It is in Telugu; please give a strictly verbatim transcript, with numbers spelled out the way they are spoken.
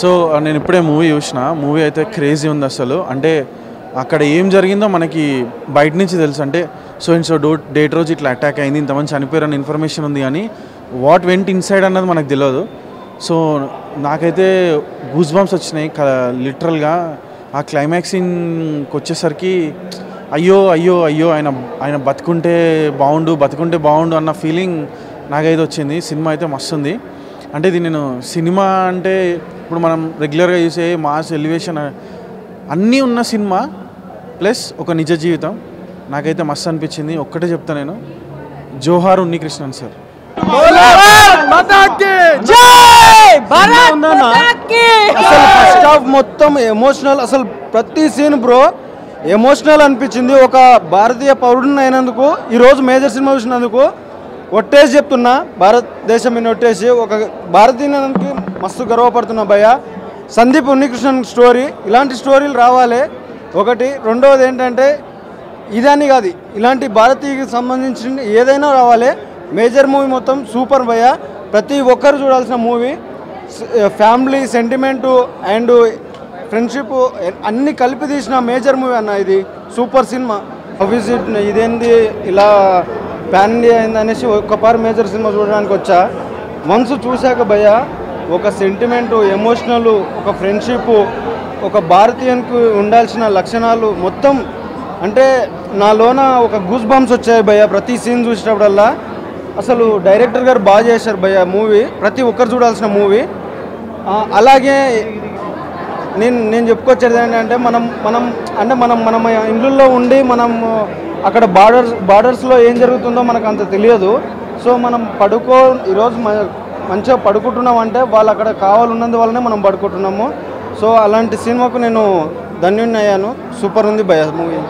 సో నేను ఇప్పుడే మూవీ చూసిన మూవీ అయితే క్రేజీ ఉంది అసలు అంటే అక్కడ ఏం జరిగిందో మనకి బయట నుంచి తెలుసు అంటే సో ఇన్ సో డేట్ రోజు ఇట్లా అటాక్ అయింది ఇంతమంది చనిపోయారని ఇన్ఫర్మేషన్ ఉంది కానీ వాట్ వెంట్ ఇన్సైడ్ అన్నది మనకు తెలియదు సో నాకైతే గూస్ బంప్స్ వచ్చినాయి లిటరల్గా ఆ క్లైమాక్స్ ఇన్కి వచ్చేసరికి అయ్యో అయ్యో అయ్యో ఆయన ఆయన బతుకుంటే బాగుండు బతుకుంటే బాగుండు అన్న ఫీలింగ్ నాకైతే వచ్చింది సినిమా అయితే మస్తు ఉంది అంటే ఇది నేను సినిమా అంటే ఇప్పుడు మనం రెగ్యులర్గా చూసే మాస్ ఎలివేషన్ అన్నీ ఉన్న సినిమా ప్లస్ ఒక నిజ జీవితం నాకైతే మస్తు అనిపించింది ఒక్కటే చెప్తా నేను జోహార్ ఉన్నికృష్ణన్ సార్ అసలు ఫస్ట్ హాఫ్ మొత్తం ఎమోషనల్ అసలు ప్రతి సీన్ బ్రో ఎమోషనల్ అనిపించింది ఒక భారతీయ పౌరుడిని అయినందుకు ఈరోజు మేజర్ సినిమా చూసినందుకు ఒట్టేసి చెప్తున్నా భారతదేశం మీద ఒట్టేసి ఒక భారతీయునికి మస్తు గర్వపడుతున్నా భయ్య సందీప్ ఉన్నికృష్ణన్ స్టోరీ ఇలాంటి స్టోరీలు రావాలి ఒకటి రెండవది ఏంటంటే ఇదని కాదు ఇలాంటి భారతీయకి సంబంధించిన ఏదైనా రావాలి మేజర్ మూవీ మొత్తం సూపర్ భయ్య ప్రతి ఒక్కరు చూడాల్సిన movie family sentiment and friendship అన్నీ కలిపి తీసిన మేజర్ మూవీ అన్న ఇది సూపర్ సినిమా అవిజిట్ ఇదేంది ఇలా ప్యాన్ ఇండియా అయింది అనేసి ఒక్కపారి మేజర్ సినిమా చూడడానికి వచ్చా మనసు చూశాక భయ్య ఒక సెంటిమెంటు ఎమోషనల్ ఒక ఫ్రెండ్షిప్ ఒక భారతీయునికి ఉండాల్సిన లక్షణాలు మొత్తం అంటే నాలోన ఒక గూస్ బంప్స్ వచ్చాయి భయ్య ప్రతి సీన్ చూసినప్పుడల్లా అసలు డైరెక్టర్ గారు బాగా చేశారు భయ్య మూవీ ప్రతి ఒక్కరు చూడాల్సిన మూవీ అలాగే నేను నేను చెప్పుకొచ్చేది ఏంటంటే మనం మనం అంటే మనం మనం ఇండ్లలో ఉండి మనం అక్కడ బార్డర్స్ బార్డర్స్లో ఏం జరుగుతుందో మనకు అంత తెలియదు సో మనం పడుకో ఈరోజు మంచిగా పడుకుంటున్నాం అంటే వాళ్ళు అక్కడ కావాలన్నందు వల్లనే మనం పడుకుంటున్నాము సో అలాంటి సినిమాకు నేను ధన్యుణ్ణి అయ్యాను సూపర్ ఉంది భయ్య మూవీ